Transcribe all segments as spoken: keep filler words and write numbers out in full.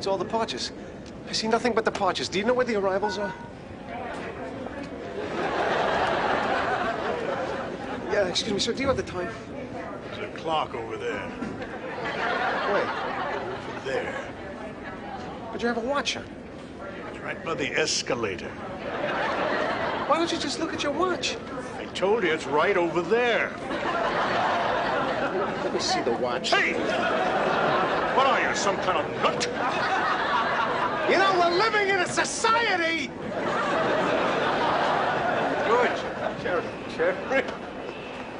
It's all the parches. I see nothing but the parches. Do you know where the arrivals are? Yeah, excuse me, sir, do you have the time? There's a clock over there. Where? Over there. But you have a watch on. It's right by the escalator. Why don't you just look at your watch? I told you, it's right over there. Let me see the watch. Hey! What are you, some kind of nut? You know, we're living in a society! George. Sheriff. Sheriff.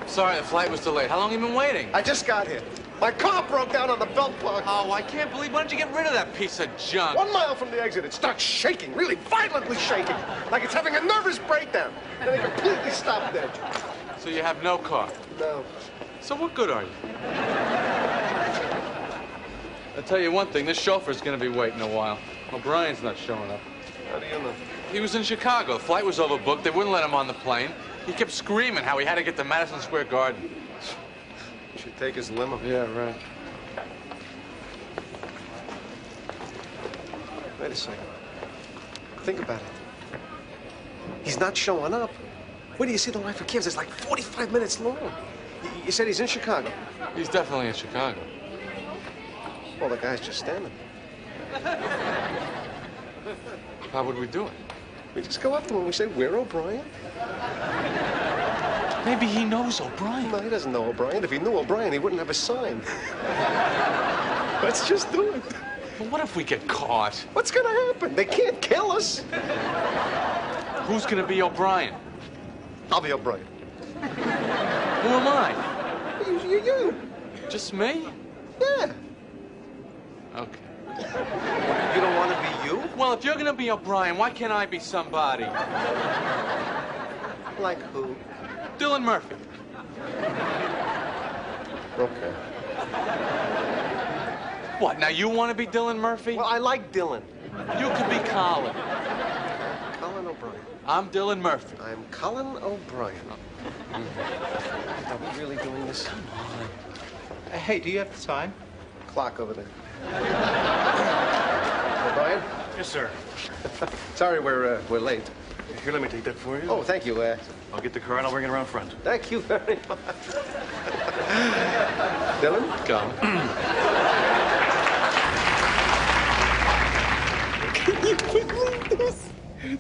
Sorry, the flight was delayed. How long have you been waiting? I just got here. My car broke down on the belt park. Oh, I can't believe. Why don't you get rid of that piece of junk? One mile from the exit, it starts shaking, really violently shaking, like it's having a nervous breakdown. Then it completely stopped dead. So you have no car? No. So what good are you? I'll tell you one thing. This chauffeur's going to be waiting a while. O'Brien's not showing up. How do you know? He was in Chicago. The flight was overbooked. They wouldn't let him on the plane. He kept screaming how he had to get to Madison Square Garden. Should take his limo. Yeah, right. Wait a second. Think about it. He's not showing up. Where do you see the line for kids? It's like forty-five minutes long. You, you said he's in Chicago. He's definitely in Chicago. Well, the guy's just standing. How would we do it? We just go up to him and we say, "We're O'Brien." Maybe he knows O'Brien. No, he doesn't know O'Brien. If he knew O'Brien, he wouldn't have a sign. Let's just do it. But what if we get caught? What's gonna happen? They can't kill us. Who's gonna be O'Brien? I'll be O'Brien. Who am I? You, you, you. Just me? Yeah. Okay. You don't want to be you? Well, if you're going to be O'Brien, why can't I be somebody? Like who? Dylan Murphy. Okay. What, now you want to be Dylan Murphy? Well, I like Dylan. You could be Colin. Colin O'Brien. I'm Dylan Murphy. I'm Colin O'Brien. Mm-hmm. Are we really doing this? Come on. Hey, do you have the time? Clock over there. O'Brien? Yes, sir. Sorry we're, uh, we're late. Here, let me take that for you. Oh, thank you. Uh, I'll get the car and I'll bring it around front. Thank you very much. Dylan? Come. Can you believe this?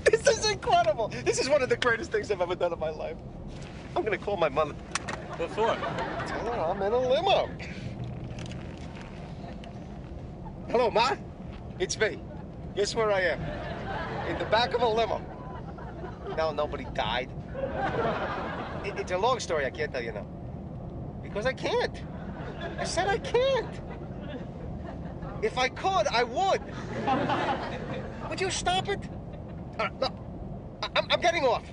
This is incredible. This is one of the greatest things I've ever done in my life. I'm going to call my mother. What for? Tell her I'm in a limo. Hello, Ma. It's me. Guess where I am? In the back of a limo. Now nobody died. It, it's a long story. I can't tell you now. Because I can't. I said I can't. If I could, I would. Would you stop it? Uh, no. I'm, I'm getting off.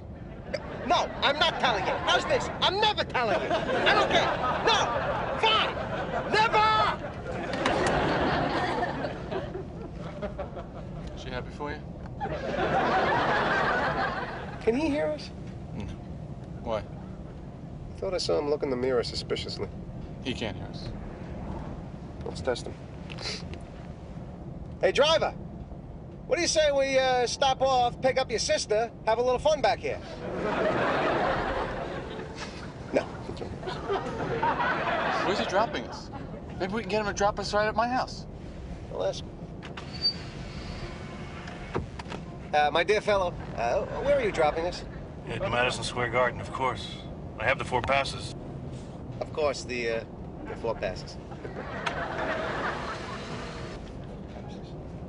No, I'm not telling you. How's this? I'm never telling you. I don't care. No. Fine. Never. She happy for you? Can he hear us? No. Why? I thought I saw him look in the mirror suspiciously. He can't hear us. Let's test him. Hey, driver! What do you say we uh, stop off, pick up your sister, have a little fun back here? No. Where's he dropping us? Maybe we can get him to drop us right at my house. I'll ask him. Uh, my dear fellow, uh, where are you dropping us? At Madison Square Garden, of course. I have the four passes. Of course, the, uh, the four passes.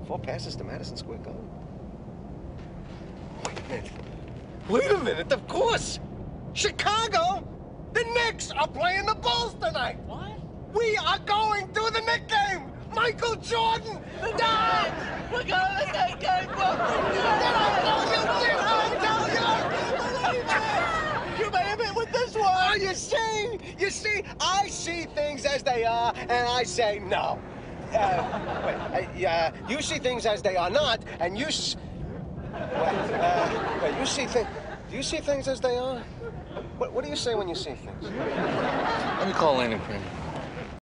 Four passes to Madison Square Garden? Wait a minute. Wait a minute, of course! Chicago! The Knicks are playing the Bulls tonight! What? We are going to the Knicks game! Michael Jordan! Die! We're going to take game from you! Did I tell you? Did I tell you? Believe it! You made a bit with this one! Oh, you see? You see? I see things as they are, and I say no. Uh, wait, uh, you see things as they are not, and you s... Well, uh, wait, you see things... Do you see things as they are? What, what do you say when you see things? Let me call Landon Prince.